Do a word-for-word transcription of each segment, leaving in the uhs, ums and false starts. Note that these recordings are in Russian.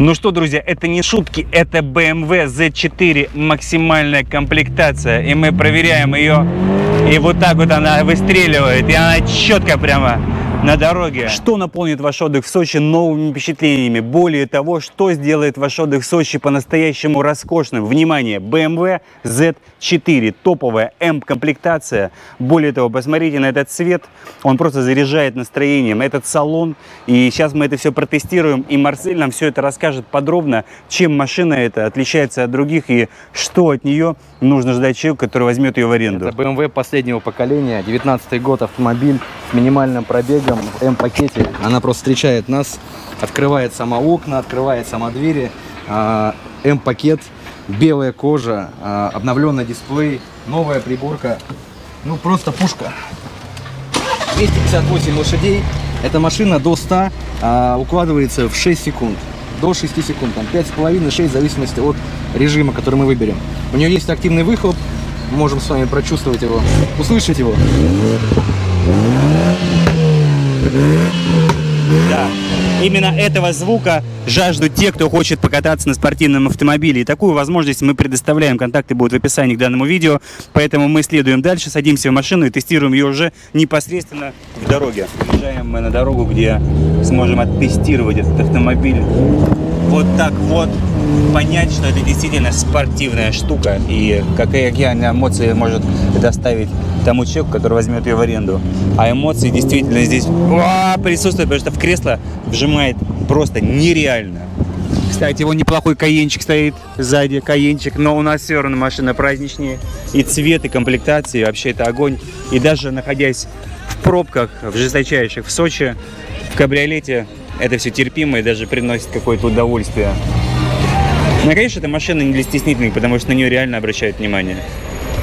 Ну что, друзья, это не шутки, это бэ эм вэ зет четыре, максимальная комплектация. И мы проверяем ее, и вот так вот она выстреливает, и она четко прямо на дороге. Что наполнит ваш отдых в Сочи новыми впечатлениями? Более того, что сделает ваш отдых в Сочи по-настоящему роскошным? Внимание, бэ эм вэ зет четыре, топовая эм-комплектация. Более того, посмотрите на этот цвет, он просто заряжает настроением этот салон. И сейчас мы это все протестируем, и Марсель нам все это расскажет подробно, чем машина эта отличается от других и что от нее нужно ждать человеку, который возьмет ее в аренду. Это бэ эм вэ последнего поколения, девятнадцатый год, автомобиль с минимальным пробегом. В М-пакете она просто встречает нас, открывает сама окна, открывает сама двери. М-пакет, белая кожа, обновленный дисплей, новая приборка, ну просто пушка. двести пятьдесят восемь лошадей. Эта машина до ста укладывается в шесть секунд, до шести секунд, там пять с половиной — шесть, в зависимости от режима, который мы выберем. У нее есть активный выхлоп, можем с вами прочувствовать его, услышать его. Да, именно этого звука жаждут те, кто хочет покататься на спортивном автомобиле. И такую возможность мы предоставляем. Контакты будут в описании к данному видео. Поэтому мы следуем дальше, садимся в машину и тестируем ее уже непосредственно в дороге. Приезжаем мы на дорогу, где сможем оттестировать этот автомобиль. Вот так вот. Понять, что это действительно спортивная штука и какие эмоции может доставить тому человеку, который возьмет ее в аренду. А эмоции действительно здесь присутствуют, потому что в кресло вжимает просто нереально. Кстати, его неплохой каенчик стоит сзади, каенчик, но у нас все равно машина праздничнее. И цвет, и комплектации, вообще это огонь. И даже находясь в пробках, в жесточайших в Сочи, в кабриолете, это все терпимо и даже приносит какое-то удовольствие. Ну, конечно, эта машина не для стеснительных, потому что на нее реально обращают внимание.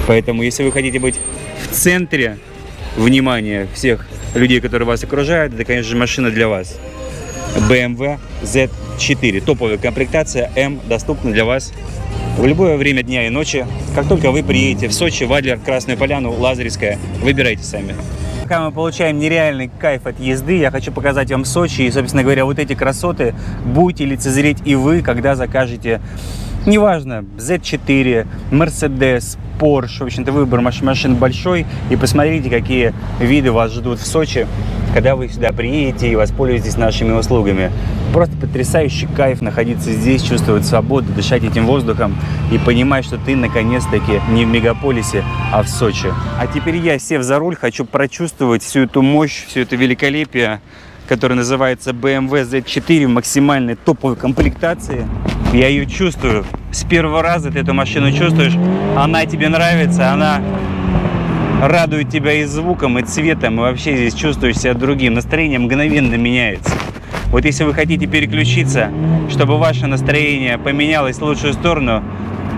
Поэтому, если вы хотите быть в центре внимания всех людей, которые вас окружают, это, конечно же, машина для вас. бэ эм вэ зет четыре. Топовая комплектация М доступна для вас в любое время дня и ночи. Как только вы приедете в Сочи, в Адлер, Красную Поляну, Лазаревское, выбирайте сами. Пока мы получаем нереальный кайф от езды, я хочу показать вам Сочи и, собственно говоря, вот эти красоты будете лицезреть и вы, когда закажете, неважно, зет четыре, Mercedes, Porsche, в общем-то выбор машин большой, и посмотрите, какие виды вас ждут в Сочи, когда вы сюда приедете и воспользуетесь нашими услугами. Просто потрясающий кайф находиться здесь, чувствовать свободу, дышать этим воздухом и понимать, что ты наконец-таки не в мегаполисе, а в Сочи. А теперь я, сев за руль, хочу прочувствовать всю эту мощь, все это великолепие, которое называется бэ эм вэ зет четыре в максимальной топовой комплектации. Я ее чувствую. С первого раза ты эту машину чувствуешь, она тебе нравится, она радует тебя и звуком, и цветом, и вообще здесь чувствуешь себя другим. Настроение мгновенно меняется. Вот если вы хотите переключиться, чтобы ваше настроение поменялось в лучшую сторону,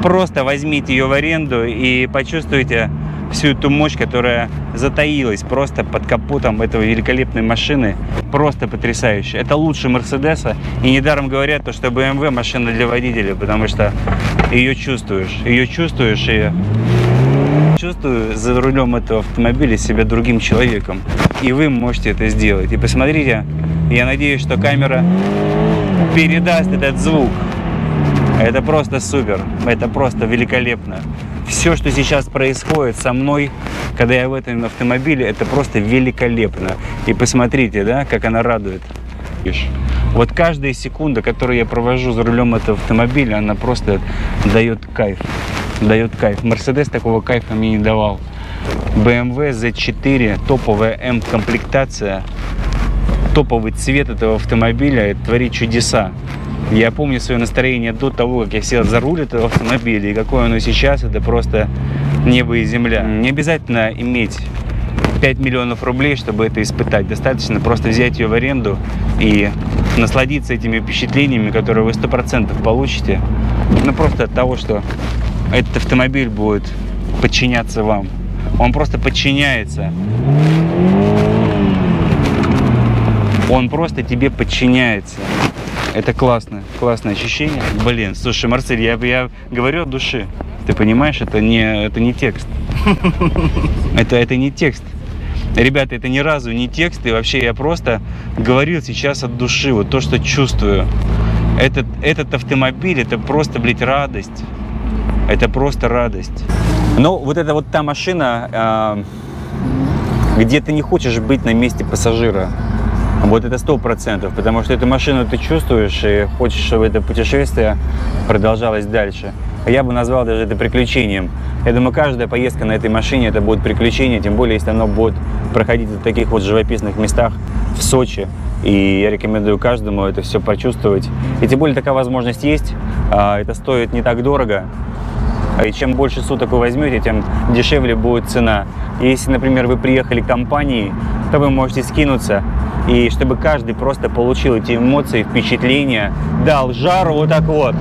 просто возьмите ее в аренду и почувствуйте всю эту мощь, которая затаилась просто под капотом этого великолепной машины. Просто потрясающе. Это лучше Мерседеса. И недаром говорят, то, что бэ эм вэ машина для водителя, потому что ее чувствуешь. Ее чувствуешь и... Чувствую за рулем этого автомобиля себя другим человеком. И вы можете это сделать. И посмотрите, я надеюсь, что камера передаст этот звук. Это просто супер. Это просто великолепно. Все, что сейчас происходит со мной, когда я в этом автомобиле, это просто великолепно. И посмотрите, да, как она радует. Вот каждая секунда, которую я провожу за рулем этого автомобиля, она просто дает кайф. Дает кайф. Mercedes такого кайфа мне не давал. бэ эм вэ зет четыре, топовая М-комплектация, топовый цвет этого автомобиля, это творит чудеса. Я помню свое настроение до того, как я сел за руль этого автомобиля, и какое оно сейчас, это просто небо и земля. Не обязательно иметь пять миллионов рублей, чтобы это испытать. Достаточно просто взять ее в аренду и насладиться этими впечатлениями, которые вы сто процентов получите. Ну, просто от того, что этот автомобиль будет подчиняться вам. Он просто подчиняется. Он просто тебе подчиняется. Это классно, классное ощущение. Блин, слушай, Марсель, я, я говорю от души. Ты понимаешь, это не, это не текст. Это, это не текст. Ребята, это ни разу не текст. И вообще я просто говорил сейчас от души. Вот то, что чувствую. Этот, этот автомобиль, это просто, блядь, радость. Это просто радость. Но вот это вот та машина, где ты не хочешь быть на месте пассажира. Вот это сто процентов, потому что эту машину ты чувствуешь и хочешь, чтобы это путешествие продолжалось дальше. Я бы назвал даже это приключением. Я думаю, каждая поездка на этой машине это будет приключение, тем более, если оно будет проходить в таких вот живописных местах в Сочи. И я рекомендую каждому это все почувствовать. И тем более, такая возможность есть. Это стоит не так дорого. И чем больше суток вы возьмете, тем дешевле будет цена. Если, например, вы приехали к компании, то вы можете скинуться. И чтобы каждый просто получил эти эмоции, впечатления, дал жару вот так вот.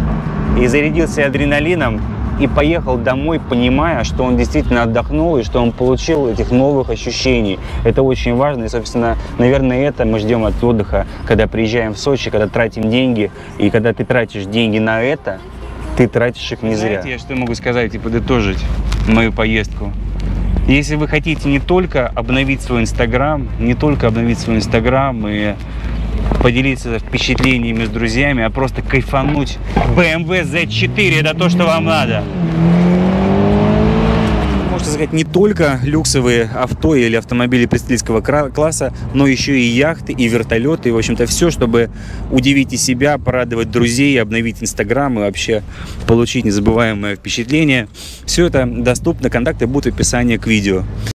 И зарядился адреналином, и поехал домой, понимая, что он действительно отдохнул, и что он получил этих новых ощущений. Это очень важно, и, собственно, наверное, это мы ждем от отдыха, когда приезжаем в Сочи, когда тратим деньги. И когда ты тратишь деньги на это, ты тратишь их не зря. Знаете, я что могу сказать и подытожить мою поездку? Если вы хотите не только обновить свой Инстаграм, не только обновить свой Инстаграм и поделиться впечатлениями с друзьями, а просто кайфануть, бэ эм вэ зет четыре – это то, что вам надо. Можно сказать, не только люксовые авто или автомобили представительского класса, но еще и яхты, и вертолеты, и, в общем-то, все, чтобы удивить и себя, порадовать друзей, обновить Инстаграм и вообще получить незабываемое впечатление. Все это доступно, контакты будут в описании к видео.